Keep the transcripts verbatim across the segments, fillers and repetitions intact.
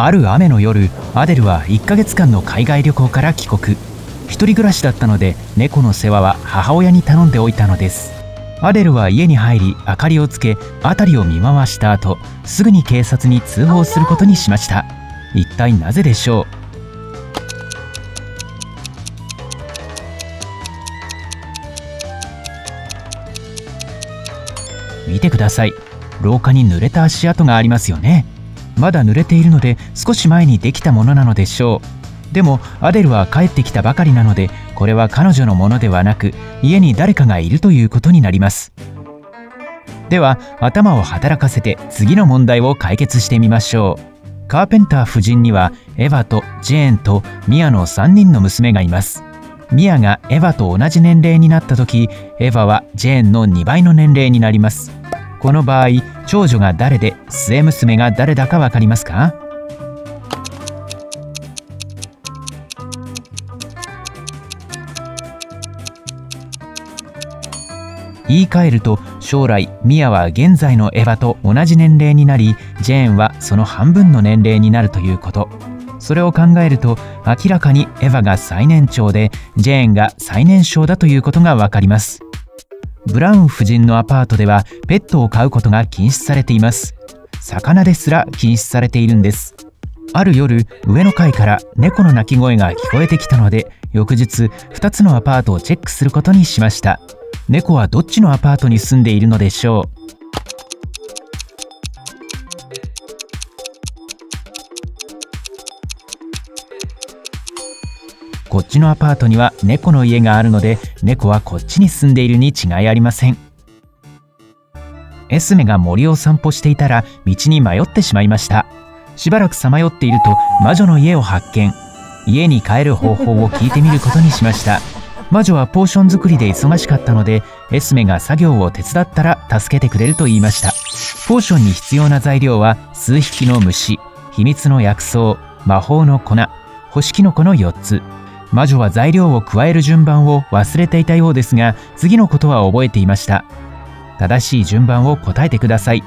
ある雨の夜、アデルはいっかげつかんの海外旅行から帰国。一人暮らしだったので、猫の世話は母親に頼んでおいたのです。アデルは家に入り、明かりをつけ辺りを見回した後、すぐに警察に通報することにしました。一体なぜでしょう。見てください。廊下に濡れた足跡がありますよね。まだ濡れているので、少し前にできたものなのでしょう。でもアデルは帰ってきたばかりなので、これは彼女のものではなく、家に誰かがいるということになります。では頭を働かせて次の問題を解決してみましょう。カーペンター夫人にはエヴァとジェーンとミアのさんにんの娘がいます。ミアがエヴァと同じ年齢になった時、エヴァはジェーンのにばいの年齢になります。この場合、長女が誰で末娘が誰だか分かりますか？言い換えると、将来ミアは現在のエヴァと同じ年齢になり、ジェーンはその半分の年齢になるということ。それを考えると、明らかにエヴァが最年長でジェーンが最年少だということが分かります。ブラウン夫人のアパートではペットを飼うことが禁止されています。魚ですら禁止されているんです。ある夜、上の階から猫の鳴き声が聞こえてきたので、翌日ふたつのアパートをチェックすることにしました。猫はどっちのアパートに住んでいるのでしょう。こっちのアパートには猫の家があるので、猫はこっちに住んでいるに違いありません。エスメが森を散歩していたら道に迷ってしまいました。しばらくさまよっていると、魔女の家を発見。家に帰る方法を聞いてみることにしました。魔女はポーション作りで忙しかったので、エスメが作業を手伝ったら助けてくれると言いました。ポーションに必要な材料は数匹の虫、秘密の薬草、魔法の粉、星キノコのよっつ。魔女は材料を加える順番を忘れていたようですが、次のことは覚えていました。正しい順番を答えてください。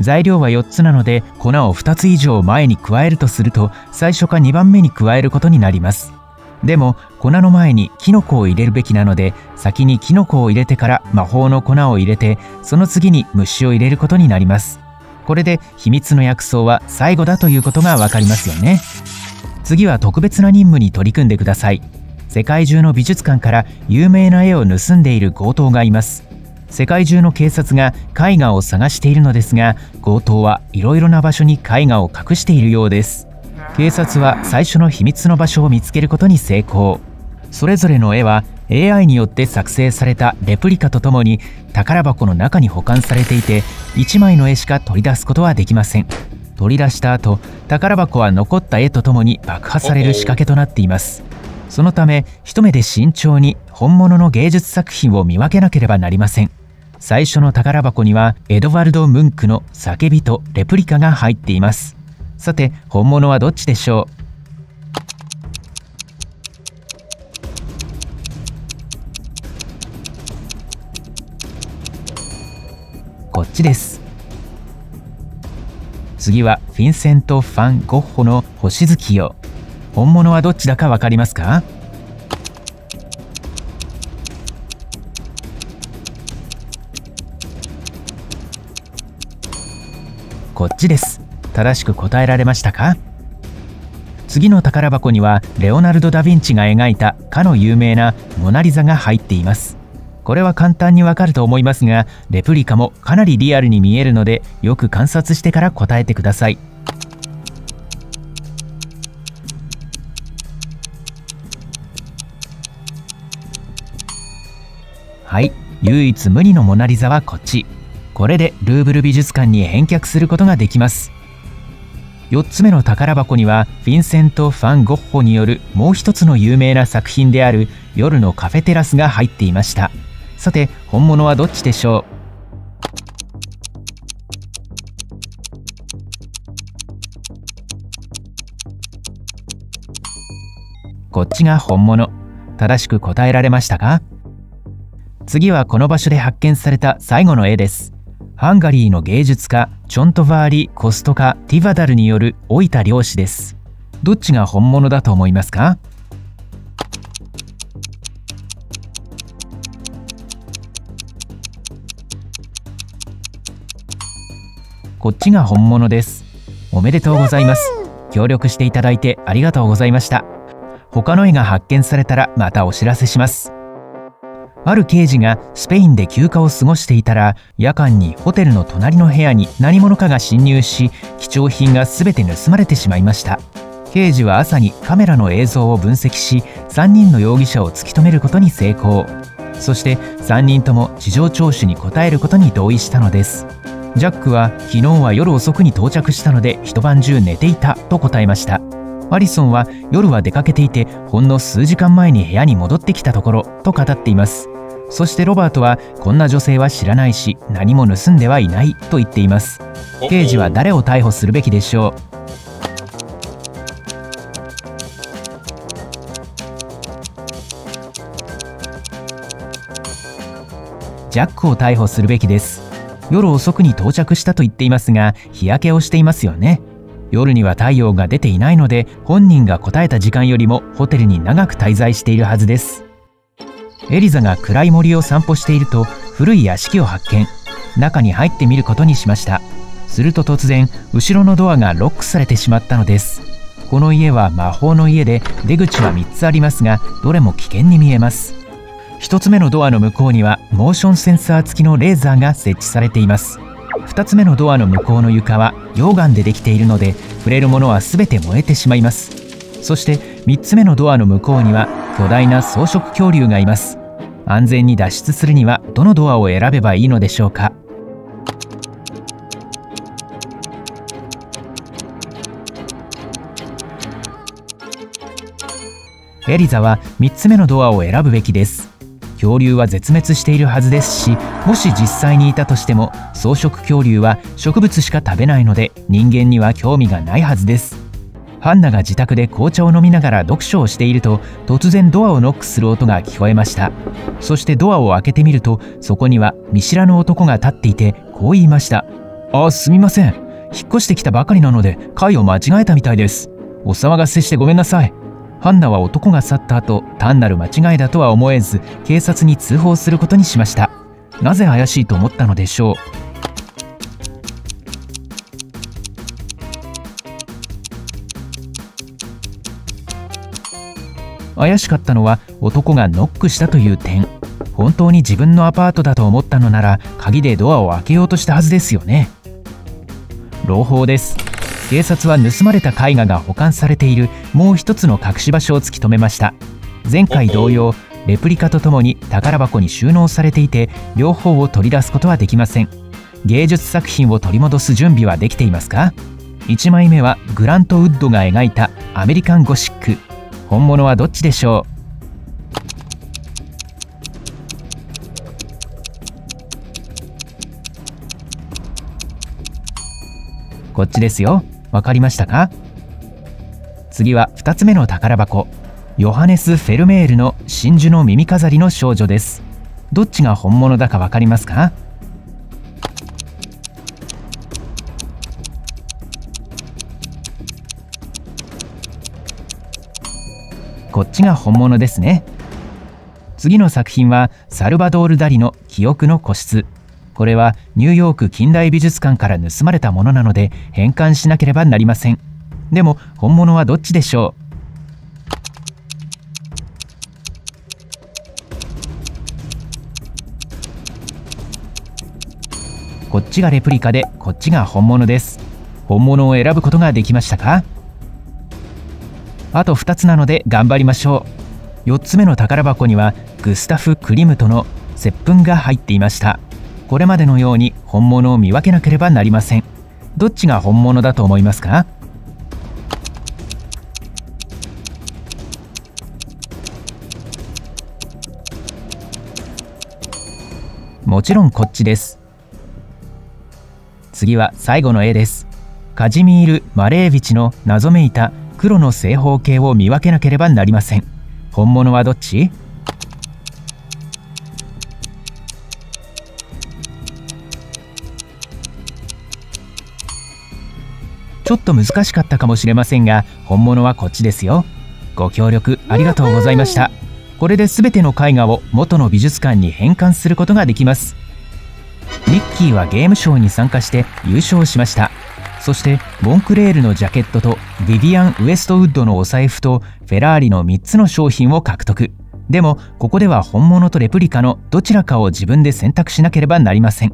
材料はよっつなので、粉をふたつ以上前に加えるとすると、最初かにばんめに加えることになります。でも粉の前にキノコを入れるべきなので、先にキノコを入れてから魔法の粉を入れて、その次に虫を入れることになります。これで秘密の薬草は最後だということがわかりますよね。次は特別な任務に取り組んでください。世界中の美術館から有名な絵を盗んでいる強盗がいます。世界中の警察が絵画を探しているのですが、強盗はいろいろな場所に絵画を隠しているようです。警察は最初の秘密の場所を見つけることに成功。それぞれの絵は エーアイ によって作成されたレプリカとともに宝箱の中に保管されていて、いちまいの絵しか取り出すことはできません。取り出した後、宝箱は残った絵とともに爆破される仕掛けとなっています。そのため一目で慎重に本物の芸術作品を見分けなければなりません。最初の宝箱にはエドワルド・ムンクの「叫び」とレプリカが入っています。さて、本物はどっちでしょう。こっちです。次はフィンセント・ファン・ゴッホの「星月夜」。本物はどっちだかわかりますか？こっちです。正しく答えられましたか？次の宝箱にはレオナルド・ダ・ヴィンチが描いたかの有名なモナリザが入っています。これは簡単にわかると思いますが、レプリカもかなりリアルに見えるので、よく観察してから答えてください。はい、唯一無二のモナリザはこっち。これでルーブル美術館に返却することができます。よっつめの宝箱にはフィンセント・ファン・ゴッホによるもう一つの有名な作品である「夜のカフェテラス」が入っていました。さて、本物はどっちでしょう？こっちが本物。正しく答えられましたか？次はこの場所で発見された最後の絵です。ハンガリーの芸術家チョントバーリ・コストカ・ティヴァダルによる老いた漁師です。どっちが本物だと思いますか？こっちが本物です。おめでとうございます。協力していただいてありがとうございました。他の絵が発見されたらまたお知らせします。ある刑事がスペインで休暇を過ごしていたら、夜間にホテルの隣の部屋に何者かが侵入し、貴重品が全て盗まれてしまいました。刑事は朝にカメラの映像を分析し、さんにんの容疑者を突き止めることに成功。そしてさんにんとも事情聴取に答えることに同意したのです。ジャックは「昨日は夜遅くに到着したので一晩中寝ていた」と答えました。アリソンは「夜は出かけていてほんの数時間前に部屋に戻ってきたところ」と語っています。そしてロバートは「こんな女性は知らないし何も盗んではいない」と言っています。刑事は誰を逮捕するべきでしょう？ジャックを逮捕するべきです。夜遅くに到着したと言っていますが、日焼けをしていますよね。夜には太陽が出ていないので、本人が答えた時間よりもホテルに長く滞在しているはずです。エリザが暗い森を散歩していると、古い屋敷を発見。中に入ってみることにしました。すると突然、後ろのドアがロックされてしまったのです。この家は魔法の家で、出口はみっつありますが、どれも危険に見えます。ひとつめのドアの向こうにはモーションセンサー付きのレーザーが設置されています。ふたつめのドアの向こうの床は溶岩でできているので、触れるものは全て燃えてしまいます。そしてみっつめのドアの向こうには巨大な草食恐竜がいます。安全に脱出するにはどのドアを選べばいいのでしょうか？エリザはみっつめのドアを選ぶべきです。恐竜は絶滅しているはずですし、もし実際にいたとしても草食恐竜は植物しか食べないので、人間には興味がないはずです。ハンナが自宅で紅茶を飲みながら読書をしていると、突然ドアをノックする音が聞こえました。そしてドアを開けてみると、そこには見知らぬ男が立っていて、こう言いました。あ、すみません、引っ越してきたばかりなので階を間違えたみたいです。お騒がせしてごめんなさい。ハンナは男が去った後、単なる間違いだとは思えず、警察に通報することにしました。なぜ怪しいと思ったのでしょう？怪しかったのは男がノックしたという点。本当に自分のアパートだと思ったのなら、鍵でドアを開けようとしたはずですよね。朗報です。警察は盗まれた絵画が保管されているもう一つの隠し場所を突き止めました。前回同様、レプリカとともに宝箱に収納されていて、両方を取り出すことはできません。芸術作品を取り戻す準備はできていますか？いちまいめはグラント・ウッドが描いたアメリカン・ゴシック。本物はどっちでしょう？こっちですよ。わかりましたか？次はふたつめの宝箱、ヨハネス・フェルメールの真珠の耳飾りの少女です。どっちが本物だかわかりますか？こっちが本物ですね。次の作品はサルバドール・ダリの記憶の個室。これはニューヨーク近代美術館から盗まれたものなので、返還しなければなりません。でも本物はどっちでしょう？こっちがレプリカで、こっちが本物です。本物を選ぶことができましたか？あとふたつなので頑張りましょう。よっつめの宝箱にはグスタフ・クリムトの接吻が入っていました。これまでのように本物を見分けなければなりません。どっちが本物だと思いますか？もちろんこっちです。次は最後の絵です。カジミール・マレーヴィチの謎めいた黒の正方形を見分けなければなりません。本物はどっち？ちょっと難しかったかもしれませんが、本物はこっちですよ。ご協力ありがとうございました。これで全ての絵画を元の美術館に返還することができます。ミッキーはゲームショーに参加して優勝しました。そしてモンクレールのジャケットとヴィヴィアン・ウエストウッドのお財布とフェラーリのみっつの商品を獲得。でもここでは本物とレプリカのどちらかを自分で選択しなければなりません。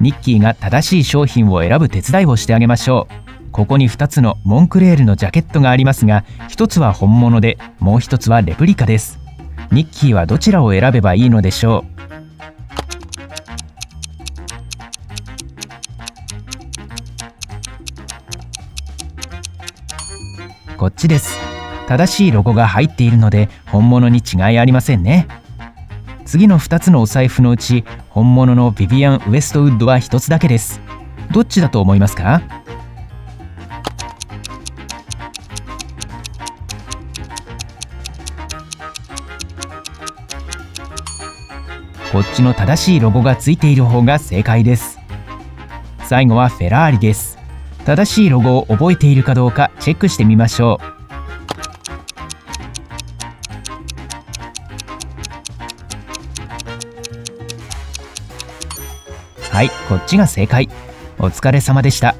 ミッキーが正しい商品を選ぶ手伝いをしてあげましょう。ここにふたつのモンクレールのジャケットがありますが、ひとつは本物でもうひとつはレプリカです。ミッキーはどちらを選べばいいのでしょう。こっちです。正しいロゴが入っているので本物に違いありませんね。次のふたつのお財布のうち本物のヴィヴィアン・ウエストウッドはひとつだけです。どっちだと思いますか？こっちの正しいロゴがついている方が正解です。最後はフェラーリです。正しいロゴを覚えているかどうかチェックしてみましょう。はい、こっちが正解。お疲れ様でした。